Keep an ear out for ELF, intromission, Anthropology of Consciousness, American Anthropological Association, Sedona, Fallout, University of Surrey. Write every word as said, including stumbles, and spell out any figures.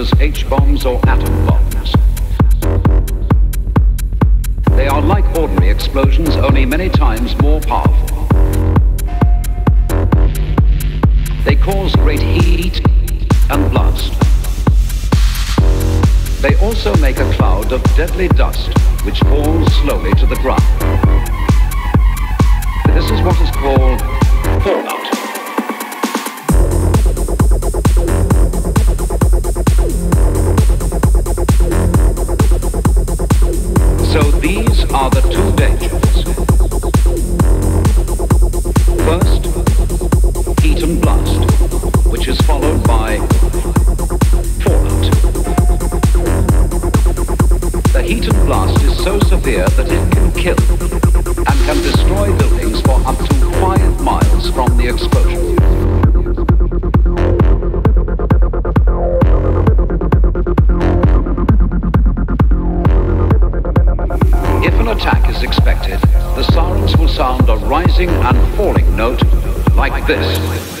as H-bombs or atom bombs. They are like ordinary explosions, only many times more powerful. They cause great heat and blast. They also make a cloud of deadly dust, which falls slowly to the ground. This is what is called Fallout. So these are the two dangers. First, heat and blast, which is followed by fallout. The heat and blast is so severe that it can kill and can destroy buildings for up to five miles from the explosion. Attack is expected, the sirens will sound a rising and falling note like this.